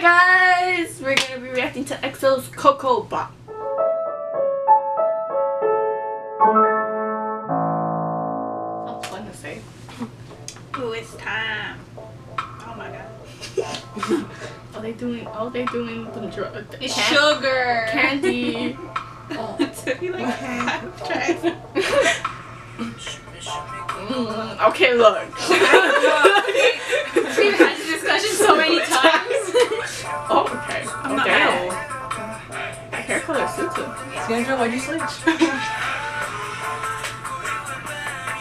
Hi guys! We're gonna be reacting to EXO's Ko Ko Bop. That's fun to say. Ooh, it's time. Oh my god. all they doing with them drugs. It's sugar! Candy! Oh. It took me like 5 tries. Okay, look. We've had this discussion so many times. Oh, okay. I'm not mad. My hair color suits it. Sandra, why'd you switch? The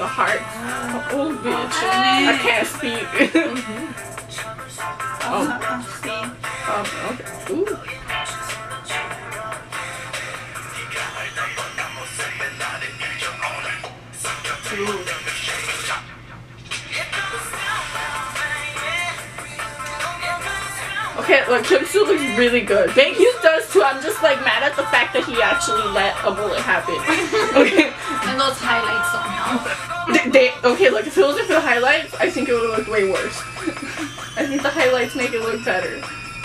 heart. Oh, bitch. I can't speak. Okay. Ooh. Okay, look, Jungsu looks really good. Baekhyun does too. I'm just like mad at the fact that he actually let a bullet happen. Okay. And those highlights somehow. Okay, look, if it wasn't for the highlights, I think it would have looked way worse. I think the highlights make it look better.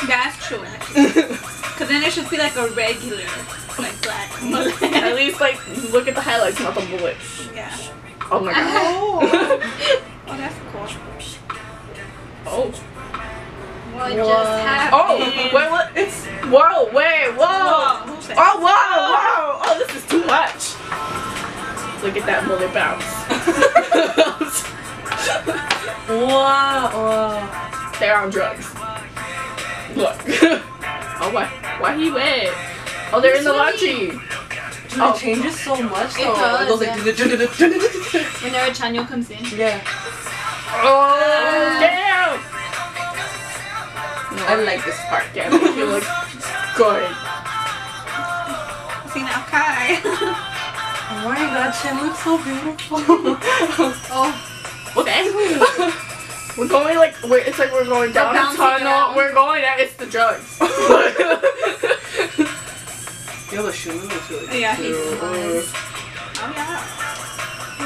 That's true, actually. Because then it should be like a regular, like black bullet. At least, like, look at the highlights, not the bullets. Yeah. Oh my god. Oh, oh, that's cool. Oh. What just happened? Oh, wait, what? It's. Whoa, wait, whoa! Whoa. Oh, whoa, whoa! Oh, this is too much! Look at that bullet bounce. Whoa. They're on drugs. Look. Oh, why he wet? Oh, they're in the laundry. Oh, it changes so much though. It does. It goes like. Whenever Chanyeol comes in. Yeah. Oh, damn! I like this part. Yeah, I feel like good. See now, Kai. Oh my god, Chen looks so beautiful. Oh, okay. We're going like it's like we're going down a tunnel. We're going at it's the drugs. Yo, the shoe looks really good. Yeah, he's nice. Oh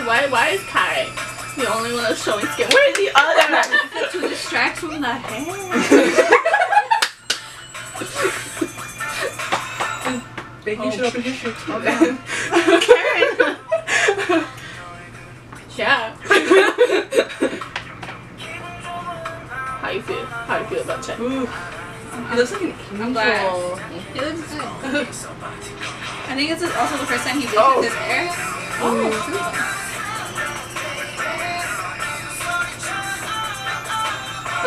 yeah. Why is Kai the only one that's showing skin? Where's the other? To distract from the hair. Baking should open your shirt. Okay. Yeah. How you feel? How you feel about Chen? He looks like an angel. I'm glad. He looks good. I think it's also the first time he bleached his hair.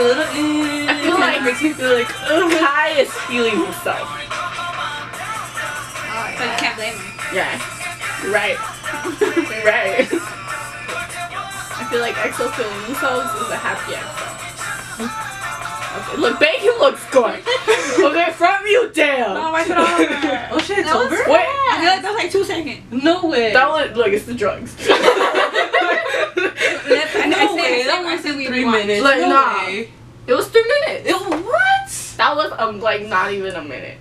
I feel like it makes me feel like Kai is healing himself. But you can't blame him. Yeah. Right. Right. I feel like EXO filming themselves is a happy EXO. Okay, look, Baekhyun looks good. Okay, from you, damn. No, wipe it over. Oh shit, it's over? Wait. I feel like that was like 2 seconds. No way. That one, look, it's the drugs. No way, that was 3 minutes. Like, no way. It was 3 minutes. What? That was like not even a minute.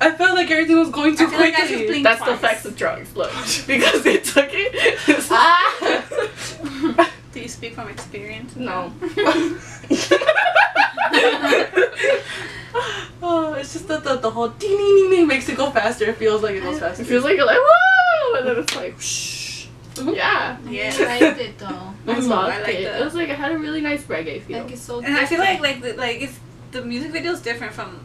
I felt like everything was going too quickly. Like that's twice. The effects of drugs, look. Because they took it. Ah. Do you speak from experience? No. Oh, it's just that the whole ding-ding-ding makes it go faster. It feels like it goes faster. It feels like you're like, whoa! And then it's like, shh. Yeah. Yeah. I liked it though. I loved it. It was like, it had a really nice reggae feel. Like, it's so different. And I feel like it's, the music video is different from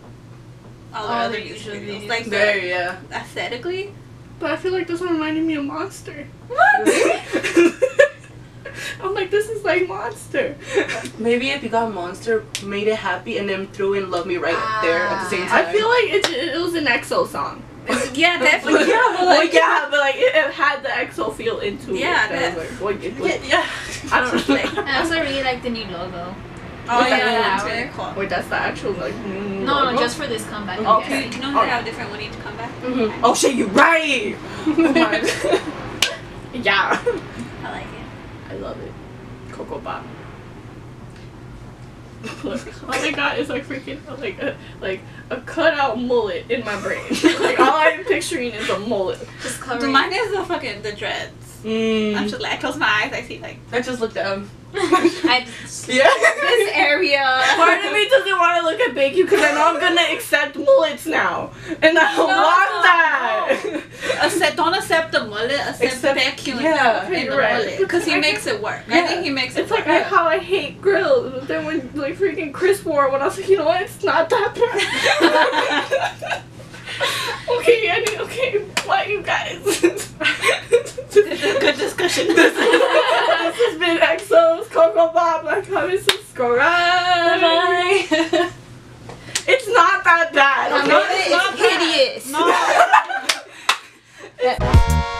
all the other usual videos. Like there, yeah. Aesthetically. But I feel like this one reminded me of Monster. What? Really? I'm like, this is like Monster. Maybe if you got Monster, made it happy, and then threw in Love Me Right there at the same time. I feel like it was an EXO song. Yeah, definitely. Yeah, but like, it had the EXO feel into it. Yeah. I don't know. I also really like the new logo. Oh yeah, really cool. Wait, that's the actual like. No, just for this comeback. Okay. You know they have different one each comeback. Mm-hmm. Oh shit, you're right. Yeah. I like it. I love it. Ko Ko Bop. Look, all I got is like freaking like a cutout mullet in my brain. Like all I'm picturing is a mullet. Just covering. Mine is the dreads. I'm just like, I close my eyes, I see like. I just look down. I just, yeah. This area. Part of me doesn't want to look at Baku because I know I'm gonna accept mullets now, and I don't want that. Don't accept the mullet, accept Baku and the mullet because he makes it work. Yeah. I think he makes it work. It's like how I hate grills, but then when like freaking Chris wore it, when I was like, you know what, it's not that bad. Okay, Annie, okay, why you guys? This is a good discussion. This has been EXO's Ko Ko Bop. Like, comment, subscribe. Bye-bye. It's not that bad. Okay? It's hideous. No.